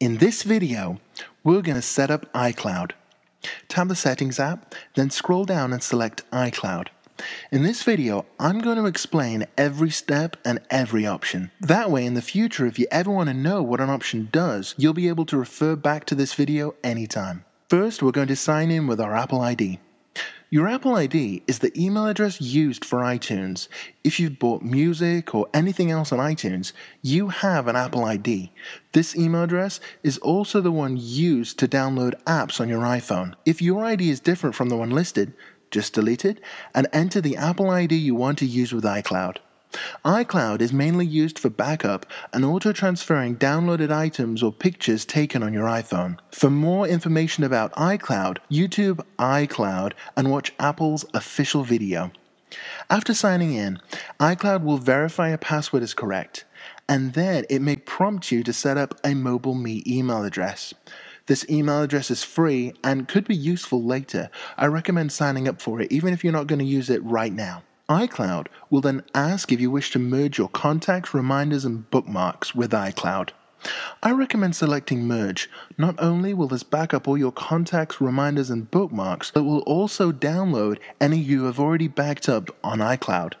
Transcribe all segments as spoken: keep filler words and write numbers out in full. In this video, we're going to set up iCloud. Tap the Settings app, then scroll down and select iCloud. In this video, I'm going to explain every step and every option. That way, in the future, if you ever want to know what an option does, you'll be able to refer back to this video anytime. First, we're going to sign in with our Apple I D. Your Apple I D is the email address used for iTunes. If you've bought music or anything else on iTunes, you have an Apple I D. This email address is also the one used to download apps on your iPhone. If your I D is different from the one listed, just delete it and enter the Apple I D you want to use with iCloud. iCloud is mainly used for backup and auto-transferring downloaded items or pictures taken on your iPhone. For more information about iCloud, YouTube iCloud and watch Apple's official video. After signing in, iCloud will verify your password is correct, and then it may prompt you to set up a MobileMe email address. This email address is free and could be useful later. I recommend signing up for it even if you're not going to use it right now. iCloud will then ask if you wish to merge your contacts, reminders, and bookmarks with iCloud. I recommend selecting Merge. Not only will this back up all your contacts, reminders, and bookmarks, but will also download any you have already backed up on iCloud.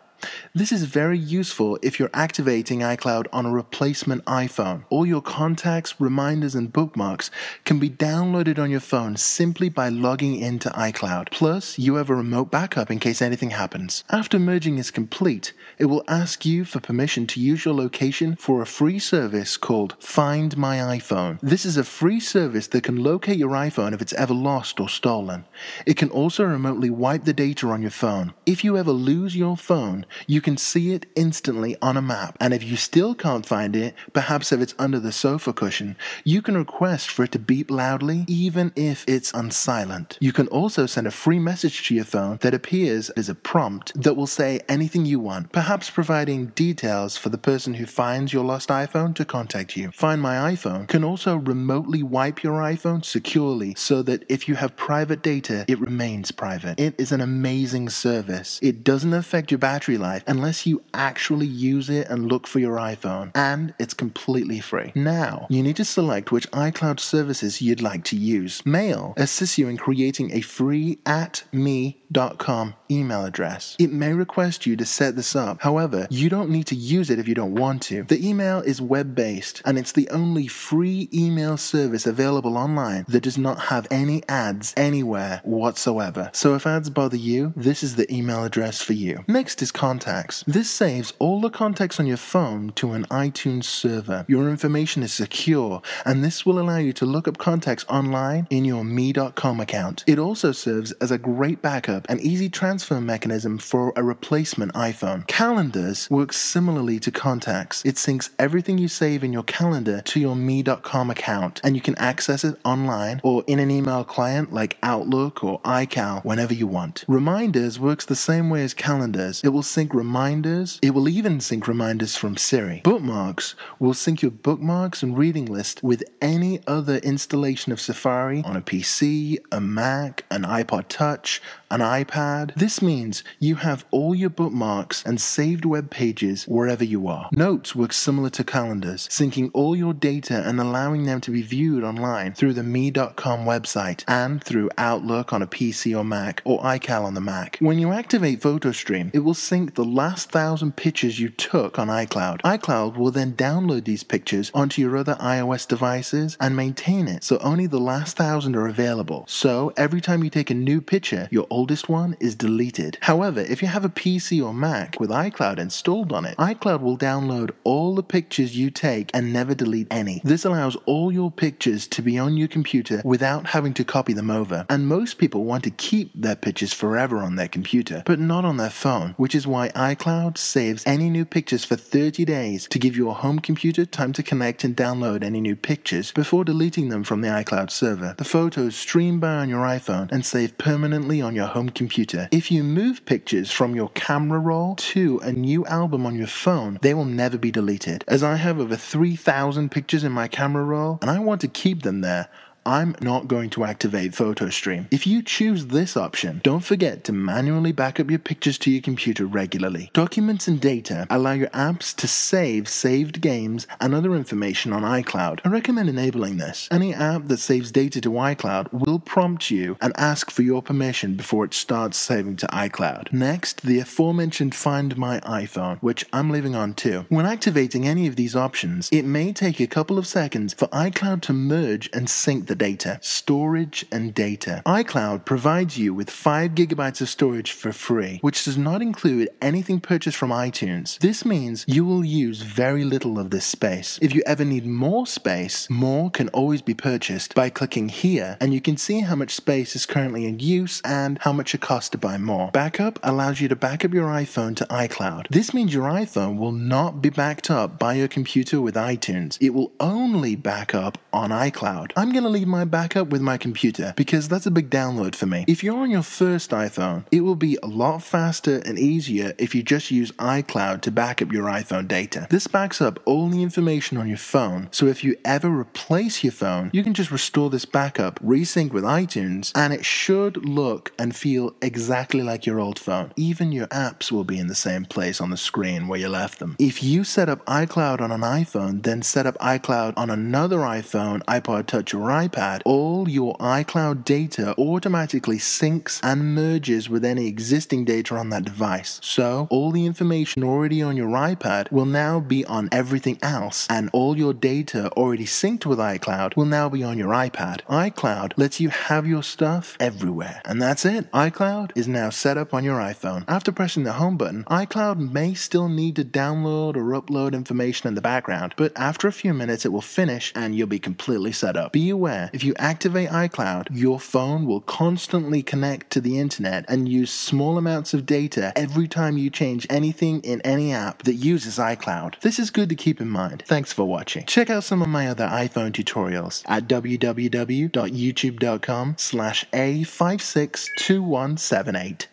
This is very useful if you're activating iCloud on a replacement iPhone. All your contacts, reminders, and bookmarks can be downloaded on your phone simply by logging into iCloud. Plus, you have a remote backup in case anything happens. After merging is complete, it will ask you for permission to use your location for a free service called Find My iPhone. This is a free service that can locate your iPhone if it's ever lost or stolen. It can also remotely wipe the data on your phone. If you ever lose your phone, you can see it instantly on a map, and if you still can't find it, perhaps if it's under the sofa cushion, you can request for it to beep loudly even if it's on silent. You can also send a free message to your phone that appears as a prompt that will say anything you want, perhaps providing details for the person who finds your lost iPhone to contact you. Find My iPhone can also remotely wipe your iPhone securely so that if you have private data, it remains private. It is an amazing service. It doesn't affect your battery life unless you actually use it and look for your iPhone, and it's completely free. Now, you need to select which iCloud services you'd like to use. Mail assists you in creating a free at me dot com email address. It may request you to set this up, however, you don't need to use it if you don't want to. The email is web-based, and it's the only free email service available online that does not have any ads anywhere whatsoever. So if ads bother you, this is the email address for you. Next is Contacts. This saves all the contacts on your phone to an iTunes server. Your information is secure, and this will allow you to look up contacts online in your me dot com account. It also serves as a great backup and easy transfer mechanism for a replacement iPhone. Calendars works similarly to Contacts. It syncs everything you save in your calendar to your me dot com account, and you can access it online or in an email client like Outlook or iCal whenever you want. Reminders works the same way as Calendars. It will sync reminders. It will even sync reminders from Siri. Bookmarks will sync your bookmarks and reading list with any other installation of Safari on a P C, a Mac, an iPod Touch, an iPad. This means you have all your bookmarks and saved web pages wherever you are. Notes works similar to Calendars, syncing all your data and allowing them to be viewed online through the me dot com website and through Outlook on a P C or Mac, or iCal on the Mac. When you activate PhotoStream, it will sync the last thousand pictures you took on iCloud. iCloud will then download these pictures onto your other iOS devices and maintain it so only the last thousand are available. So every time you take a new picture, your oldest one is deleted. However, if you have a P C or Mac with iCloud installed on it, iCloud will download all the pictures you take and never delete any. This allows all your pictures to be on your computer without having to copy them over. And most people want to keep their pictures forever on their computer, but not on their phone, which is why Why iCloud saves any new pictures for thirty days to give your home computer time to connect and download any new pictures before deleting them from the iCloud server. The photos stream by on your iPhone and save permanently on your home computer. If you move pictures from your camera roll to a new album on your phone, they will never be deleted. As I have over three thousand pictures in my camera roll and I want to keep them there, I'm not going to activate PhotoStream. If you choose this option, don't forget to manually back up your pictures to your computer regularly. Documents and data allow your apps to save saved games and other information on iCloud. I recommend enabling this. Any app that saves data to iCloud will prompt you and ask for your permission before it starts saving to iCloud. Next, the aforementioned Find My iPhone, which I'm leaving on too. When activating any of these options, it may take a couple of seconds for iCloud to merge and sync the data. Storage and data. iCloud provides you with five gigabytes of storage for free, which does not include anything purchased from iTunes. This means you will use very little of this space. If you ever need more space, more can always be purchased by clicking here, and you can see how much space is currently in use and how much it costs to buy more. Backup allows you to back up your iPhone to iCloud. This means your iPhone will not be backed up by your computer with iTunes. It will only back up on iCloud. I'm going to leave my backup with my computer because that's a big download for me. If you're on your first iPhone, it will be a lot faster and easier if you just use iCloud to back up your iPhone data. This backs up all the information on your phone, so if you ever replace your phone, you can just restore this backup, resync with iTunes, and it should look and feel exactly like your old phone. Even your apps will be in the same place on the screen where you left them. If you set up iCloud on an iPhone, then set up iCloud on another iPhone, iPod Touch, or iPad, all your iCloud data automatically syncs and merges with any existing data on that device. So all the information already on your iPad will now be on everything else, and all your data already synced with iCloud will now be on your iPad. iCloud lets you have your stuff everywhere. And that's it. iCloud is now set up on your iPhone. After pressing the home button, iCloud may still need to download or upload information in the background, but after a few minutes it will finish and you'll be completely set up. Be aware, if you activate iCloud, your phone will constantly connect to the internet and use small amounts of data every time you change anything in any app that uses iCloud. This is good to keep in mind. Thanks for watching. Check out some of my other iPhone tutorials at w w w dot youtube dot com slash a five six two one seven eight.